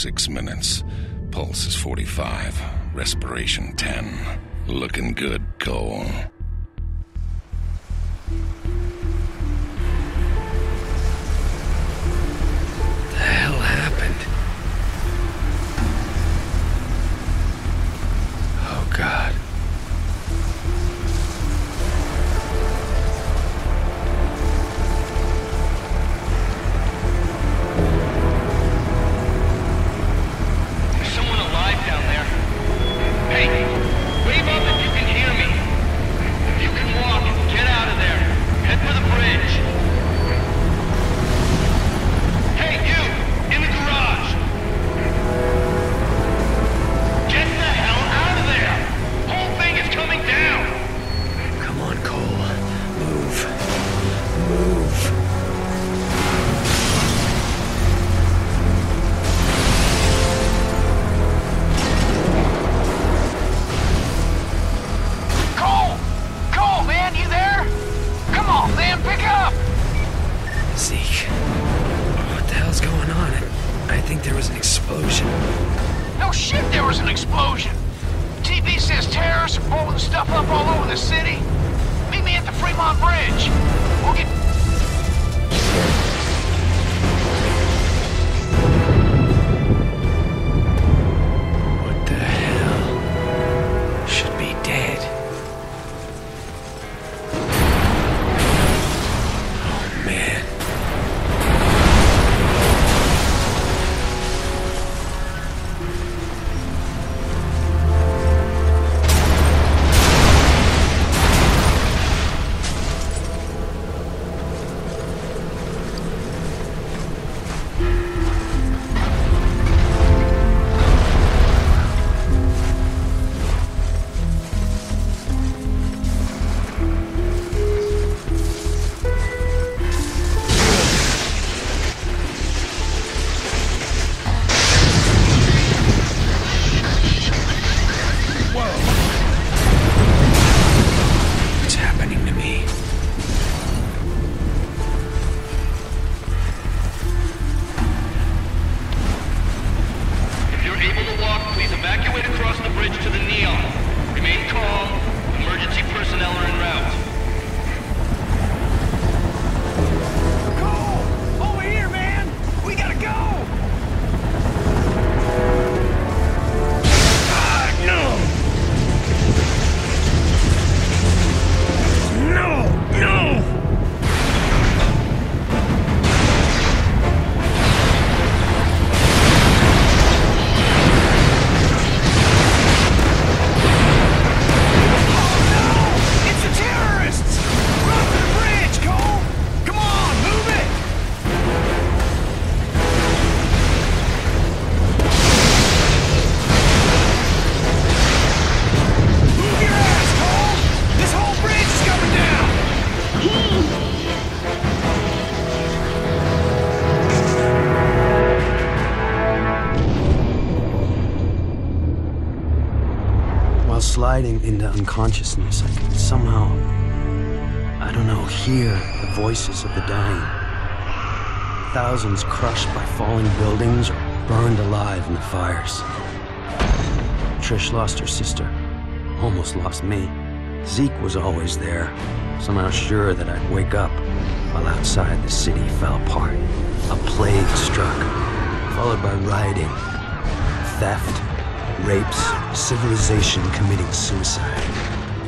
6 minutes. Pulse is 45. Respiration 10. Looking good, Cole. God. There's someone alive down there. Hey, wave up if you can hear me. If you can walk, get out of there. Head for the bridge. Hey, you! In the garage! Sliding into unconsciousness, I could somehow, I don't know, hear the voices of the dying. Thousands crushed by falling buildings or burned alive in the fires. Trish lost her sister, almost lost me. Zeke was always there, somehow sure that I'd wake up, while outside the city fell apart. A plague struck, followed by rioting, theft, rapes, civilization committing suicide.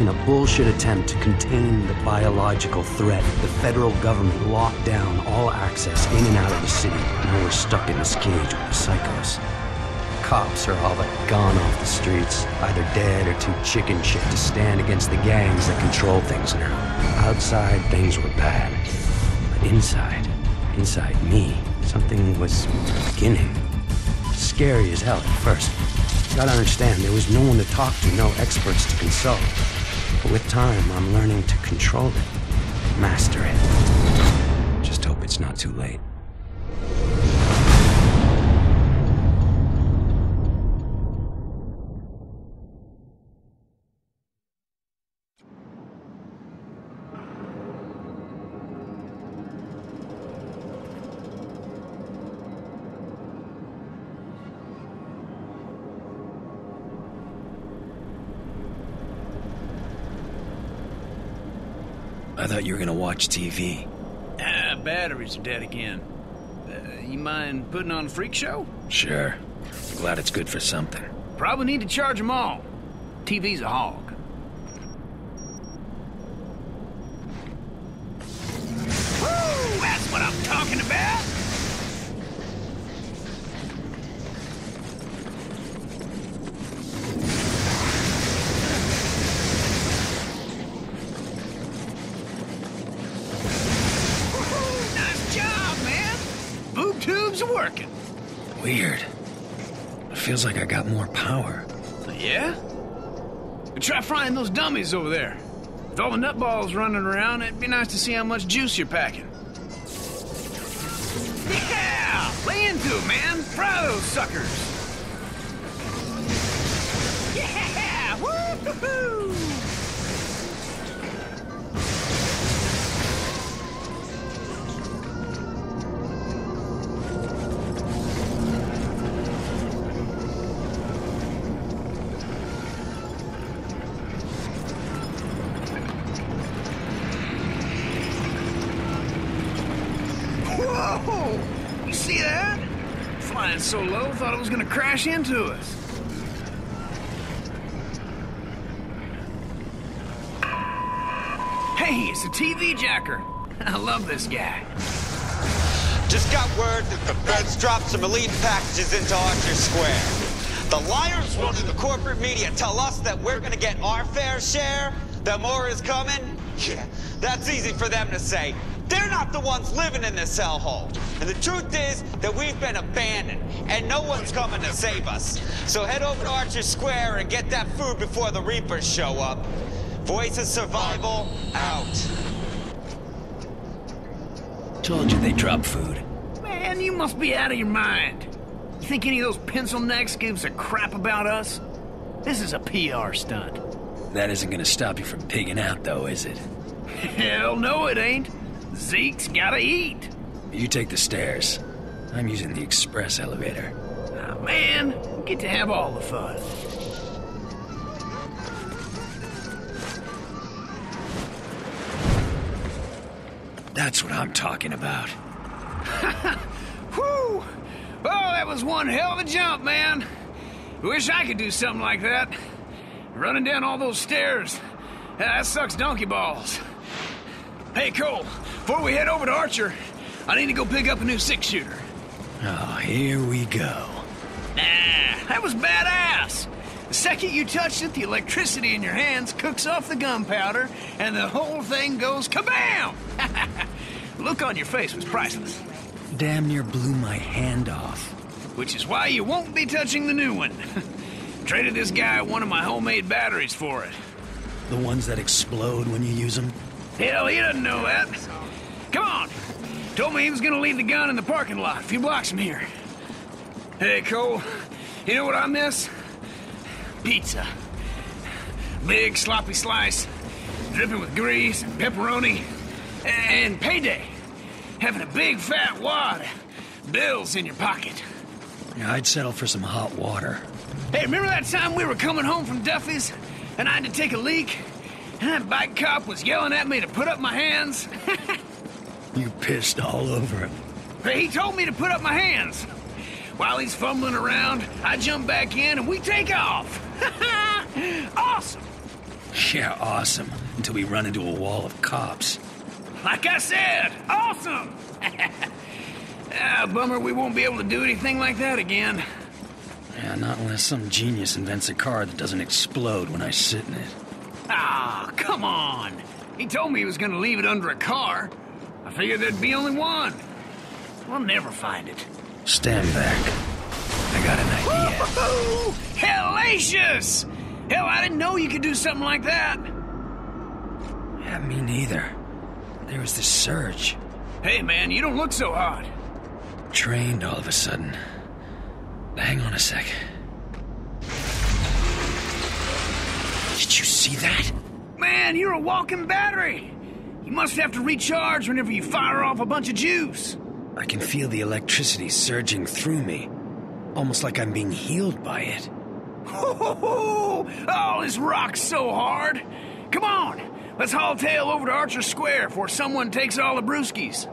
In a bullshit attempt to contain the biological threat, the federal government locked down all access in and out of the city. Now we're stuck in this cage with the psychos. Cops are all but gone off the streets, either dead or too chicken shit to stand against the gangs that control things now. Outside, things were bad. But inside me, something was beginning. Scary as hell at first. You gotta understand, there was no one to talk to, no experts to consult. But with time, I'm learning to control it, master it. Just hope it's not too late. I thought you were gonna watch TV. Batteries are dead again. You mind putting on a freak show? Sure. I'm glad it's good for something. Probably need to charge them all. TV's a hog. Woo! That's what I'm talking about! Working. Weird. It feels like I got more power. Yeah? Try frying those dummies over there. With all the nutballs running around, it'd be nice to see how much juice you're packing. Yeah! Lay into it, man! Fry those suckers! Yeah! Woo-hoo-hoo! So low, thought it was gonna crash into us. Hey, it's a TV jacker. I love this guy. Just got word that the feds dropped some elite packages into Archer Square. The liars wanted the corporate media tell us that we're gonna get our fair share, that more is coming. Yeah, that's easy for them to say. They're not the ones living in this hellhole. And the truth is that we've been abandoned, and no one's coming to save us. So head over to Archer Square and get that food before the Reapers show up. Voice of Survival, out. Told you they dropped food. Man, you must be out of your mind. You think any of those pencil necks gives a crap about us? This is a PR stunt. That isn't gonna stop you from pigging out, though, is it? Hell no it ain't. Zeke's gotta eat. You take the stairs. I'm using the express elevator. Ah, man, you get to have all the fun. That's what I'm talking about. Whew! Oh, that was one hell of a jump, man. Wish I could do something like that. Running down all those stairs. That sucks donkey balls. Hey, Cole, before we head over to Archer, I need to go pick up a new six-shooter. Oh, here we go. Nah, that was badass. The second you touch it, the electricity in your hands cooks off the gunpowder, and the whole thing goes kabam! The look on your face was priceless. Damn near blew my hand off. Which is why you won't be touching the new one. Traded this guy one of my homemade batteries for it. The ones that explode when you use them? Hell, he doesn't know that. Come on! Told me he was gonna leave the gun in the parking lot a few blocks from here. Hey, Cole, you know what I miss? Pizza. Big, sloppy slice, dripping with grease and pepperoni, and payday. Having a big, fat wad of bills in your pocket. Yeah, I'd settle for some hot water. Hey, remember that time we were coming home from Duffy's, and I had to take a leak, and that bike cop was yelling at me to put up my hands? You pissed all over him. Hey, he told me to put up my hands. While he's fumbling around, I jump back in and we take off. Awesome! Yeah, awesome. Until we run into a wall of cops. Like I said, awesome! Bummer we won't be able to do anything like that again. Yeah, not unless some genius invents a car that doesn't explode when I sit in it. Ah, come on! He told me he was gonna leave it under a car. I figured there'd be only one. We'll never find it. Stand back. I got an idea. Woo-hoo! Hellacious! Hell, I didn't know you could do something like that. Yeah, me neither. There was this surge. Hey, man, you don't look so hot. Trained all of a sudden. Hang on a sec. Did you see that? Man, you're a walking battery. You must have to recharge whenever you fire off a bunch of juice. I can feel the electricity surging through me, almost like I'm being healed by it. Oh, this rocks so hard. Come on, Let's haul tail over to Archer Square before someone takes all the brewskis.